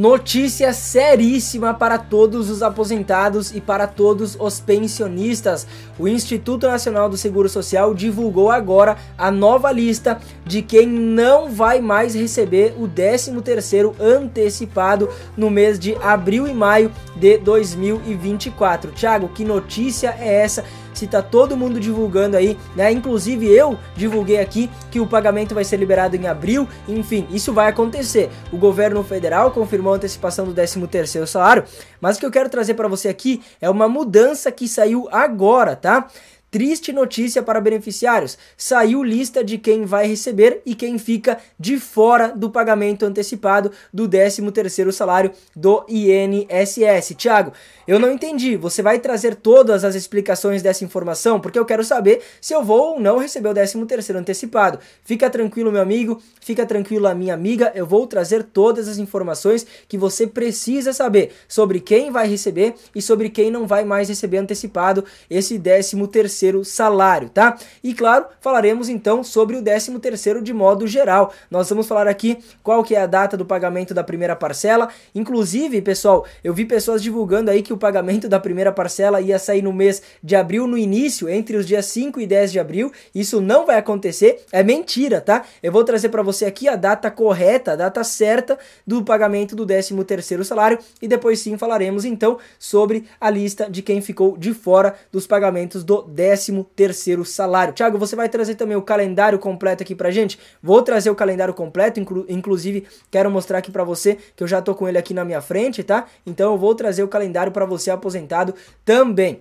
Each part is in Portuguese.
Notícia seríssima para todos os aposentados e para todos os pensionistas. O Instituto Nacional do Seguro Social divulgou agora a nova lista de quem não vai mais receber o 13º antecipado no mês de abril e maio de 2024. Thiago, que notícia é essa? Se tá todo mundo divulgando aí, né? Inclusive eu divulguei aqui que o pagamento vai ser liberado em abril, enfim, isso vai acontecer. O governo federal confirmou a antecipação do 13º salário, mas o que eu quero trazer para você aqui é uma mudança que saiu agora, tá? Triste notícia para beneficiários, saiu lista de quem vai receber e quem fica de fora do pagamento antecipado do 13º salário do INSS. Thiago, eu não entendi, você vai trazer todas as explicações dessa informação? Porque eu quero saber se eu vou ou não receber o 13º antecipado. Fica tranquilo, meu amigo, fica tranquila, minha amiga, eu vou trazer todas as informações que você precisa saber sobre quem vai receber e sobre quem não vai mais receber antecipado esse 13º salário, tá? E claro, falaremos então sobre o 13º de modo geral. Nós vamos falar aqui qual que é a data do pagamento da primeira parcela. Inclusive, pessoal, eu vi pessoas divulgando aí que o pagamento da primeira parcela ia sair no mês de abril, no início, entre os dias 5 e 10 de abril. Isso não vai acontecer, é mentira, tá? Eu vou trazer para você aqui a data correta, a data certa do pagamento do 13º salário e depois sim falaremos então sobre a lista de quem ficou de fora dos pagamentos do 13º salário. Thiago, você vai trazer também o calendário completo aqui pra gente? Vou trazer o calendário completo, inclusive quero mostrar aqui pra você que eu já tô com ele aqui na minha frente, tá? Então eu vou trazer o calendário pra você aposentado também.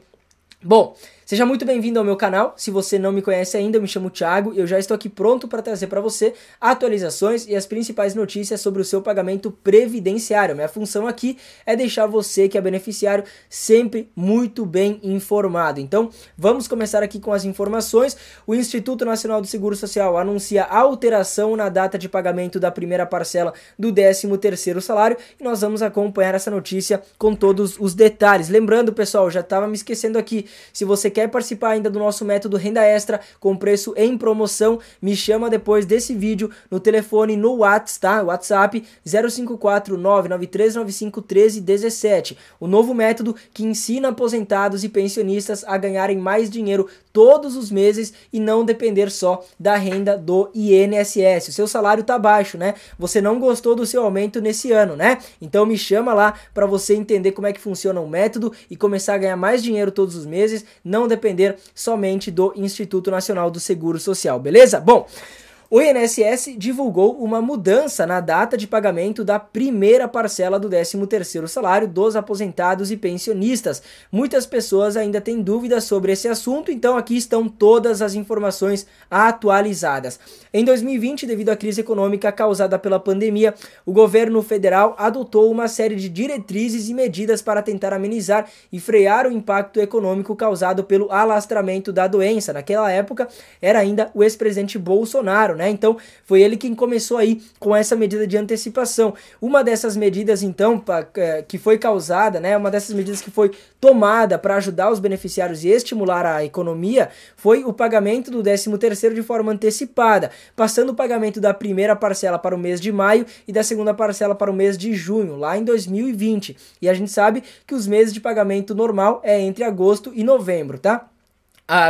Bom, seja muito bem-vindo ao meu canal. Se você não me conhece ainda, eu me chamo Thiago e eu já estou aqui pronto para trazer para você atualizações e as principais notícias sobre o seu pagamento previdenciário. Minha função aqui é deixar você que é beneficiário sempre muito bem informado. Então, vamos começar aqui com as informações. O Instituto Nacional do Seguro Social anuncia alteração na data de pagamento da primeira parcela do 13º salário e nós vamos acompanhar essa notícia com todos os detalhes. Lembrando, pessoal, já estava me esquecendo aqui, se você quer participar ainda do nosso método renda extra com preço em promoção, me chama depois desse vídeo no telefone, no WhatsApp, tá? WhatsApp 054 99395 1317. O novo método que ensina aposentados e pensionistas a ganharem mais dinheiro todos os meses e não depender só da renda do INSS. O seu salário tá baixo, né? Você não gostou do seu aumento nesse ano, né? Então me chama lá para você entender como é que funciona o método e começar a ganhar mais dinheiro todos os meses, não depender somente do Instituto Nacional do Seguro Social, beleza? Bom, o INSS divulgou uma mudança na data de pagamento da primeira parcela do 13º salário dos aposentados e pensionistas. Muitas pessoas ainda têm dúvidas sobre esse assunto, então aqui estão todas as informações atualizadas. Em 2020, devido à crise econômica causada pela pandemia, o governo federal adotou uma série de diretrizes e medidas para tentar amenizar e frear o impacto econômico causado pelo alastramento da doença. Naquela época, era ainda o ex-presidente Bolsonaro, né? Então foi ele quem começou aí com essa medida de antecipação. Uma dessas medidas então que foi causada, né? Uma dessas medidas que foi tomada para ajudar os beneficiários e estimular a economia foi o pagamento do 13º de forma antecipada, passando o pagamento da primeira parcela para o mês de maio e da segunda parcela para o mês de junho, lá em 2020. E a gente sabe que os meses de pagamento normal é entre agosto e novembro, tá?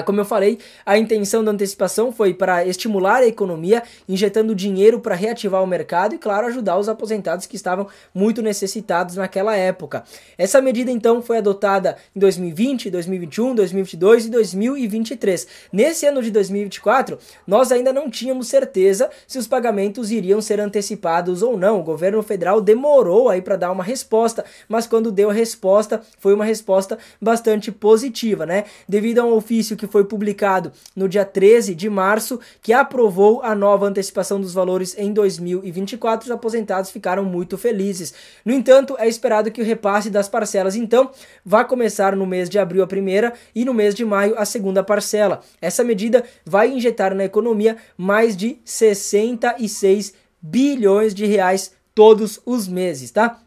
Como eu falei, a intenção da antecipação foi para estimular a economia, injetando dinheiro para reativar o mercado e, claro, ajudar os aposentados que estavam muito necessitados naquela época. Essa medida, então, foi adotada em 2020, 2021, 2022 e 2023. Nesse ano de 2024, nós ainda não tínhamos certeza se os pagamentos iriam ser antecipados ou não. O governo federal demorou aí para dar uma resposta, mas quando deu a resposta, foi uma resposta bastante positiva, né? Devido a um ofício que foi publicado no dia 13 de março, que aprovou a nova antecipação dos valores em 2024, os aposentados ficaram muito felizes. No entanto, é esperado que o repasse das parcelas, então, vá começar no mês de abril a primeira e no mês de maio a segunda parcela. Essa medida vai injetar na economia mais de 66 bilhões de reais todos os meses, tá?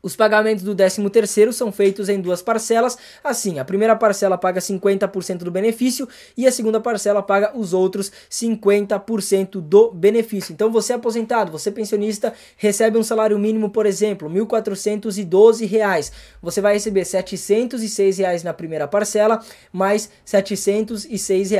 Os pagamentos do 13º são feitos em duas parcelas, assim, a primeira parcela paga 50% do benefício e a segunda parcela paga os outros 50% do benefício. Então você aposentado, você pensionista, recebe um salário mínimo, por exemplo, R$ 1.412, você vai receber R$ 706 na primeira parcela, mais R$ 706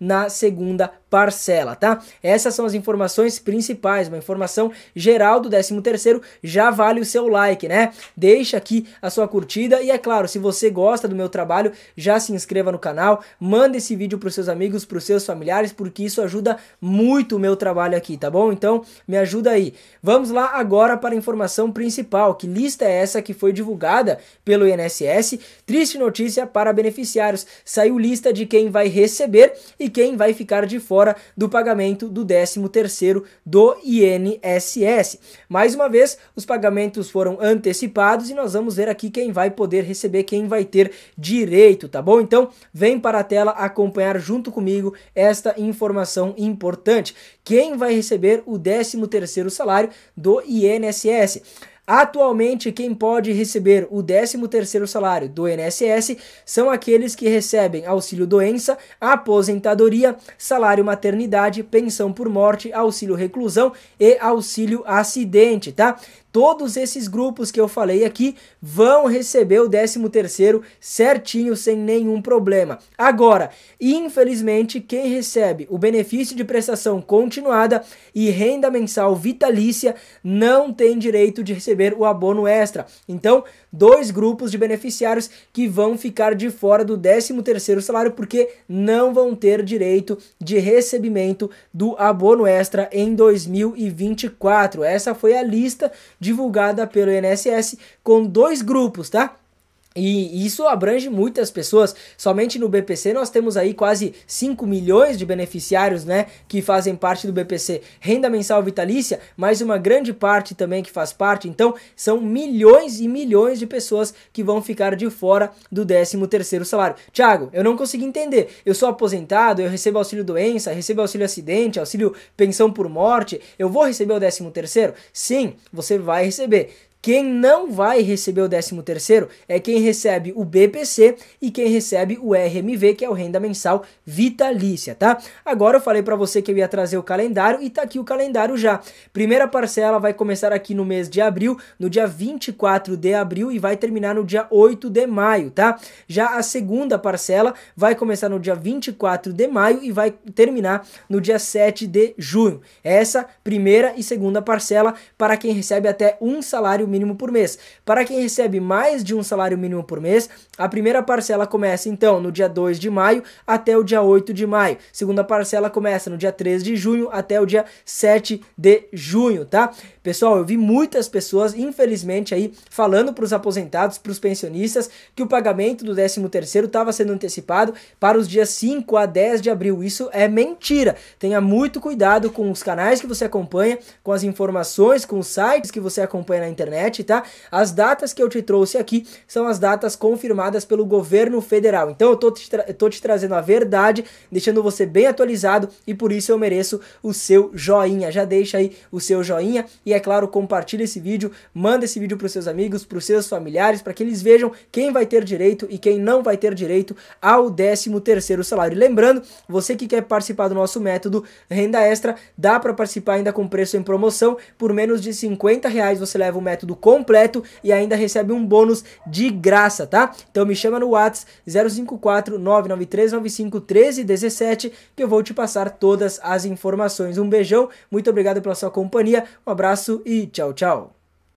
na segunda parcela, tá? Essas são as informações principais, uma informação geral do 13º, já vale o seu like, né? Deixa aqui a sua curtida e, é claro, se você gosta do meu trabalho, já se inscreva no canal, manda esse vídeo para os seus amigos, para os seus familiares, porque isso ajuda muito o meu trabalho aqui, tá bom? Então, me ajuda aí. Vamos lá agora para a informação principal. Que lista é essa que foi divulgada pelo INSS? Triste notícia para beneficiários. Saiu lista de quem vai receber e quem vai ficar de fora do pagamento do 13º do INSS. Mais uma vez, os pagamentos foram antecipados e nós vamos ver aqui quem vai poder receber, quem vai ter direito, tá bom? Então, vem para a tela acompanhar junto comigo esta informação importante. Quem vai receber o 13º salário do INSS? Atualmente, quem pode receber o 13º salário do INSS são aqueles que recebem auxílio-doença, aposentadoria, salário-maternidade, pensão por morte, auxílio-reclusão e auxílio-acidente, tá? Todos esses grupos que eu falei aqui vão receber o 13º certinho, sem nenhum problema. Agora, infelizmente, quem recebe o benefício de prestação continuada e renda mensal vitalícia não tem direito de receber o abono extra. Então, dois grupos de beneficiários que vão ficar de fora do 13º salário porque não vão ter direito de recebimento do abono extra em 2024. Essa foi a lista divulgada pelo INSS com dois grupos, tá? E isso abrange muitas pessoas. Somente no BPC nós temos aí quase 5 milhões de beneficiários, né, que fazem parte do BPC. Renda mensal vitalícia, mais uma grande parte também que faz parte. Então, são milhões e milhões de pessoas que vão ficar de fora do 13º salário. Thiago, eu não consegui entender. Eu sou aposentado, eu recebo auxílio doença, recebo auxílio acidente, auxílio pensão por morte. Eu vou receber o 13º? Sim, você vai receber. Quem não vai receber o 13º é quem recebe o BPC e quem recebe o RMV, que é o renda mensal vitalícia, tá? Agora eu falei para você que eu ia trazer o calendário e tá aqui o calendário já. Primeira parcela vai começar aqui no mês de abril, no dia 24 de abril e vai terminar no dia 8 de maio, tá? Já a segunda parcela vai começar no dia 24 de maio e vai terminar no dia 7 de junho. Essa primeira e segunda parcela para quem recebe até um salário mínimo por mês. Para quem recebe mais de um salário mínimo por mês, a primeira parcela começa então no dia 2 de maio até o dia 8 de maio. Segunda parcela começa no dia 3 de junho até o dia 7 de junho, tá? Pessoal, eu vi muitas pessoas, infelizmente, aí falando para os aposentados, para os pensionistas, que o pagamento do 13º estava sendo antecipado para os dias 5 a 10 de abril. Isso é mentira. Tenha muito cuidado com os canais que você acompanha, com as informações, com os sites que você acompanha na internet, tá? As datas que eu te trouxe aqui são as datas confirmadas pelo governo federal. Então eu tô te trazendo a verdade, deixando você bem atualizado e por isso eu mereço o seu joinha. Já deixa aí o seu joinha e, é claro, compartilha esse vídeo, manda esse vídeo para os seus amigos, para os seus familiares, para que eles vejam quem vai ter direito e quem não vai ter direito ao 13º salário. E lembrando, você que quer participar do nosso método Renda Extra, dá para participar ainda com preço em promoção. Por menos de R$ 50 você leva o método completo e ainda recebe um bônus de graça, tá? Então me chama no WhatsApp 054-99395-1317 que eu vou te passar todas as informações. Um beijão, muito obrigado pela sua companhia, um abraço e tchau, tchau!